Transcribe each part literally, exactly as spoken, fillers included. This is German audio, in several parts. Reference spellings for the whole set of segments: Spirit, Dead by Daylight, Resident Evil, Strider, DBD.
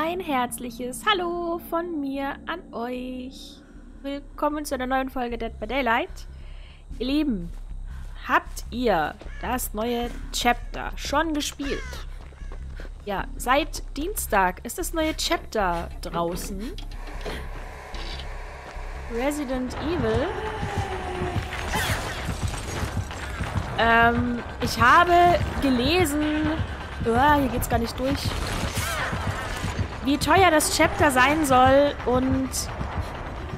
Ein herzliches Hallo von mir an euch. Willkommen zu einer neuen Folge Dead by Daylight. Ihr Lieben, habt ihr das neue Chapter schon gespielt? Ja, seit Dienstag ist das neue Chapter draußen. Resident Evil. Ähm, ich habe gelesen... Oh, hier geht's gar nicht durch. Wie teuer das Chapter sein soll, und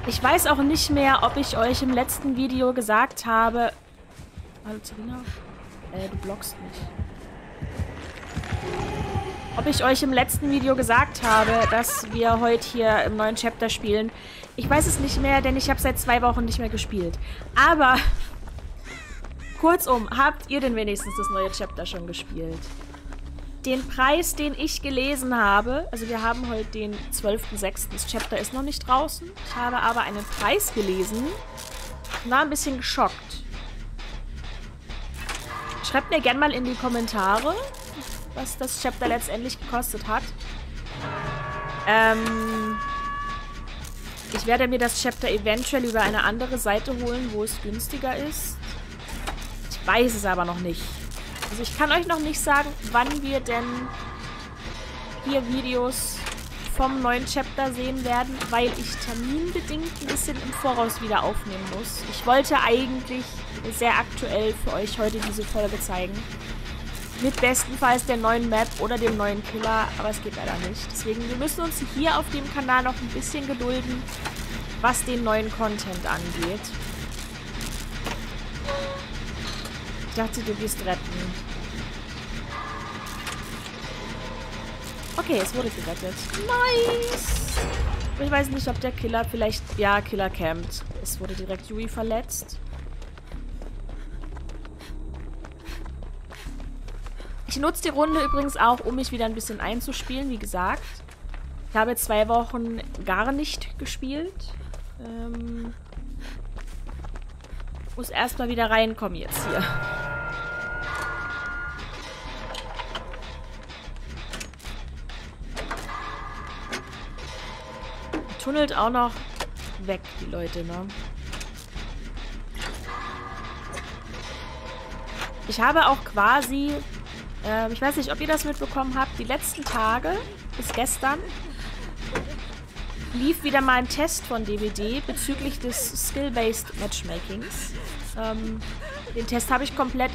ich weiß auch nicht mehr, ob ich euch im letzten Video gesagt habe... Hallo Serena? Äh, du blockst mich. Ob ich euch im letzten Video gesagt habe, dass wir heute hier im neuen Chapter spielen. Ich weiß es nicht mehr, denn ich habe seit zwei Wochen nicht mehr gespielt. Aber, kurzum, habt ihr denn wenigstens das neue Chapter schon gespielt? Den Preis, den ich gelesen habe, also wir haben heute den zwölften sechsten Das Chapter ist noch nicht draußen. Ich habe aber einen Preis gelesen und war ein bisschen geschockt. Schreibt mir gerne mal in die Kommentare, was das Chapter letztendlich gekostet hat. Ähm, ich werde mir das Chapter eventuell über eine andere Seite holen, wo es günstiger ist. Ich weiß es aber noch nicht. Also ich kann euch noch nicht sagen, wann wir denn hier Videos vom neuen Chapter sehen werden, weil ich terminbedingt ein bisschen im Voraus wieder aufnehmen muss. Ich wollte eigentlich sehr aktuell für euch heute diese Folge zeigen. Mit bestenfalls der neuen Map oder dem neuen Killer, aber es geht leider nicht. Deswegen, wir müssen uns hier auf dem Kanal noch ein bisschen gedulden, was den neuen Content angeht. Ich dachte, du wirst retten. Okay, es wurde gerettet. Nice! Ich weiß nicht, ob der Killer vielleicht... Ja, Killer campt. Es wurde direkt Yui verletzt. Ich nutze die Runde übrigens auch, um mich wieder ein bisschen einzuspielen, wie gesagt. Ich habe zwei Wochen gar nicht gespielt. Ähm... Muss erstmal wieder reinkommen jetzt hier. Tunnelt auch noch weg, die Leute, ne? Ich habe auch quasi, äh, ich weiß nicht, ob ihr das mitbekommen habt, die letzten Tage bis gestern lief wieder mal ein Test von D B D bezüglich des Skill-Based Matchmakings. Ähm, den Test habe ich komplett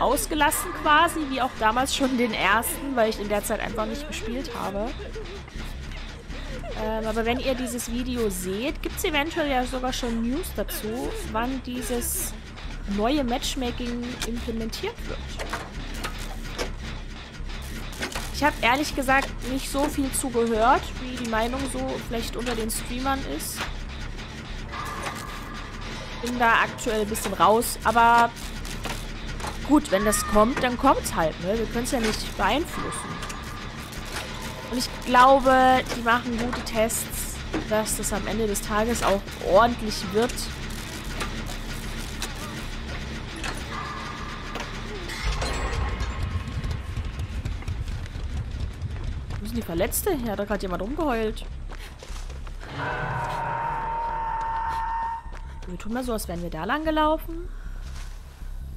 ausgelassen quasi, wie auch damals schon den ersten, weil ich in der Zeit einfach nicht gespielt habe. Ähm, aber wenn ihr dieses Video seht, gibt es eventuell ja sogar schon News dazu, wann dieses neue Matchmaking implementiert wird. Ich habe ehrlich gesagt nicht so viel zugehört, wie die Meinung so vielleicht unter den Streamern ist. Bin da aktuell ein bisschen raus, aber gut, wenn das kommt, dann kommt's halt, ne? Wir können es ja nicht beeinflussen. Und ich glaube, die machen gute Tests, dass das am Ende des Tages auch ordentlich wird. Die Verletzte? Ja, da hat gerade jemand rumgeheult. Wir tun mal so, als wären wir da lang gelaufen.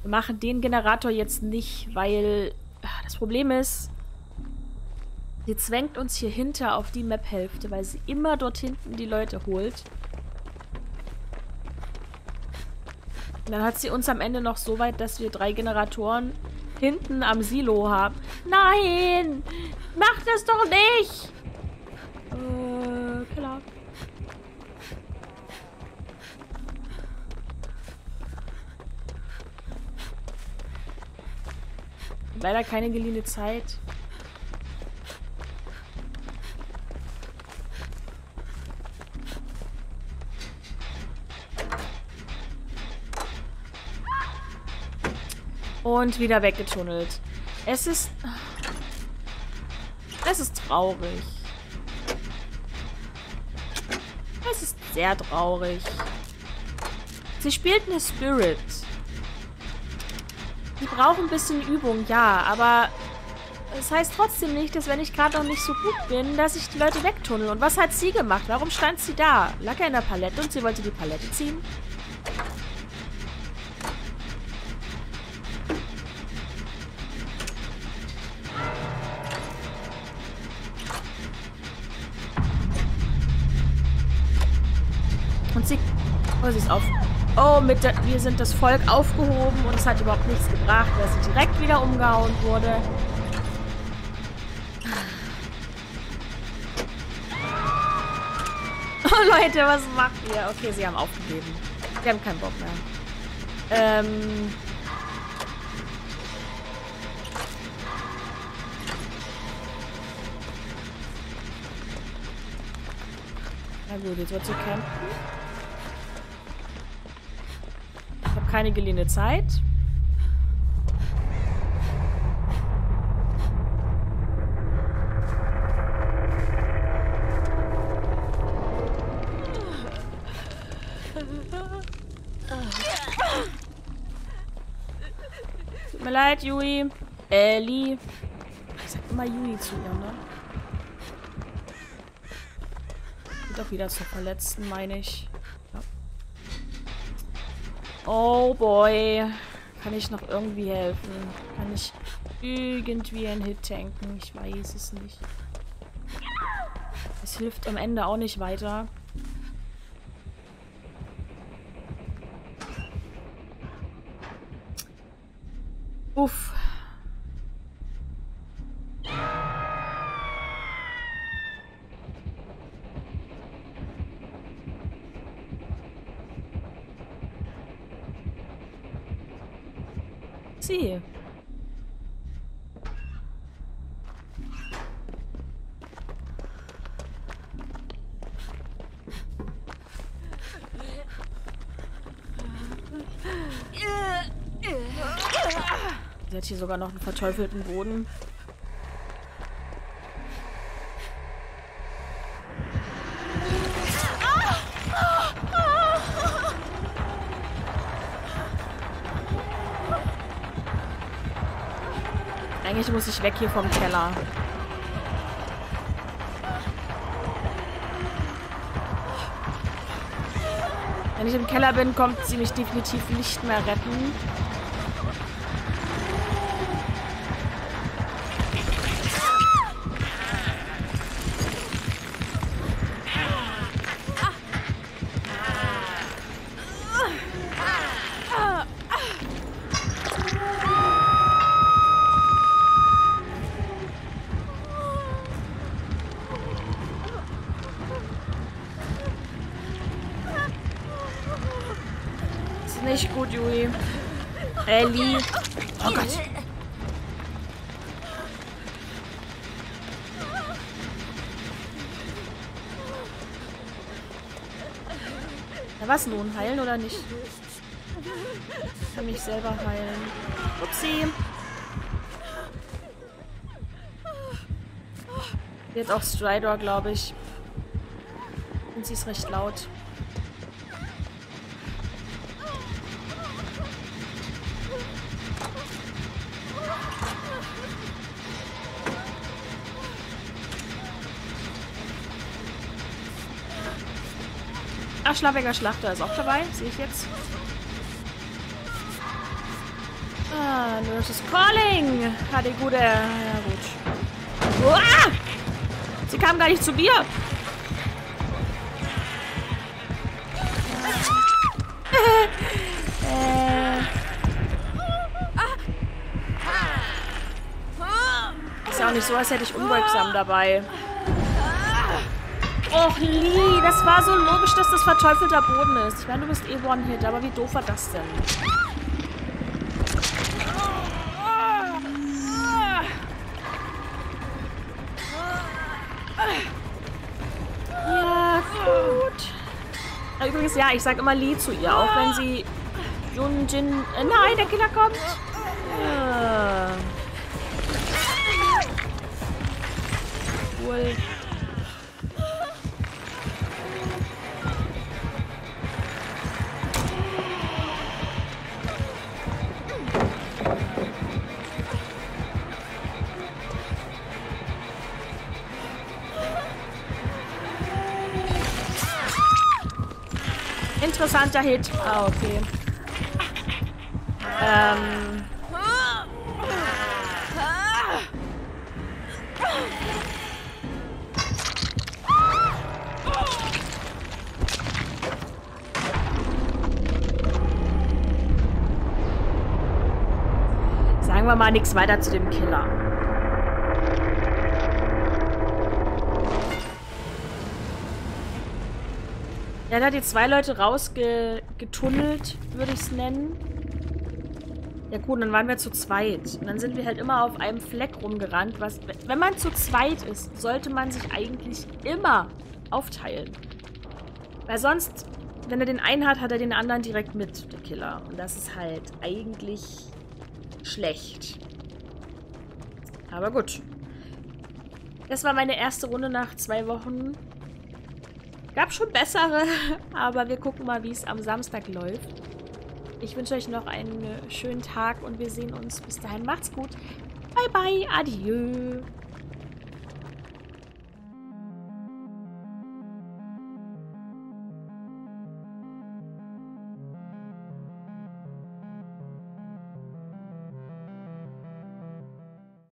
Wir machen den Generator jetzt nicht, weil das Problem ist, sie zwängt uns hier hinter auf die Map-Hälfte, weil sie immer dort hinten die Leute holt. Und dann hat sie uns am Ende noch so weit, dass wir drei Generatoren hinten am Silo haben. Nein! Mach das doch nicht! Äh, Killer. Leider keine geliehene Zeit. Und wieder weggetunnelt. Es ist... Es ist traurig. Es ist sehr traurig. Sie spielt eine Spirit. Sie braucht ein bisschen Übung, ja, aber Das heißt trotzdem nicht, dass wenn ich gerade noch nicht so gut bin, dass ich die Leute wegtunnel. Und was hat sie gemacht? Warum stand sie da? Lag er in der Palette und sie wollte die Palette ziehen? Und sie... Oh, sie ist auf... Oh, mit der, wir sind das Volk aufgehoben und es hat überhaupt nichts gebracht, weil sie direkt wieder umgehauen wurde. Oh Leute, was macht ihr? Okay, sie haben aufgegeben. Sie haben keinen Bock mehr. Ähm... Na gut, jetzt wird sie campen. Keine geliehene Zeit. Tut mir leid, Yui. Ellie. Ich sag immer Yui zu ihr, ne? Geht doch wieder zur Verletzten, meine ich. Oh boy. Kann ich noch irgendwie helfen? Kann ich irgendwie einen Hit tanken? Ich weiß es nicht. Es hilft am Ende auch nicht weiter. Uff. Sie. Sie hat hier sogar noch einen verteufelten Boden. Eigentlich muss ich weg hier vom Keller. Wenn ich im Keller bin, kommt sie mich definitiv nicht mehr retten. Nicht gut, Juli. Ellie. Oh Gott. Na was nun? Heilen oder nicht? Ich kann mich selber heilen. Upsi. Jetzt auch Strider, glaube ich. Und sie ist recht laut. Ach, Schlafwächter Schlachter ist auch dabei. Sehe ich jetzt. Ah, Nurses Calling. Hat die gute... Ja, gut. Uah! Sie kam gar nicht zu mir. äh. Ist ja auch nicht so, als hätte ich unbeugsam dabei. Och, Lee, das war so logisch, dass das verteufelter Boden ist. Ich meine, du bist eh One-Hit, aber wie doof war das denn? Ja, gut. Übrigens, ja, ich sag immer Lee zu ihr, auch wenn sie... Jun, Jin... Äh, nein, der Killer kommt! Ja. Cool. Interessanter Hit. Ah, okay. Ähm. Sagen wir mal nichts weiter zu dem Killer. Ja, da hat die zwei Leute rausgetunnelt, würde ich es nennen. Ja gut, dann waren wir zu zweit. Und dann sind wir halt immer auf einem Fleck rumgerannt. Was, wenn man zu zweit ist, sollte man sich eigentlich immer aufteilen. Weil sonst, wenn er den einen hat, hat er den anderen direkt mit, der Killer. Und das ist halt eigentlich schlecht. Aber gut. Das war meine erste Runde nach zwei Wochen. Gab schon bessere, aber wir gucken mal, wie es am Samstag läuft. Ich wünsche euch noch einen schönen Tag und wir sehen uns. Bis dahin, macht's gut. Bye, bye, adieu.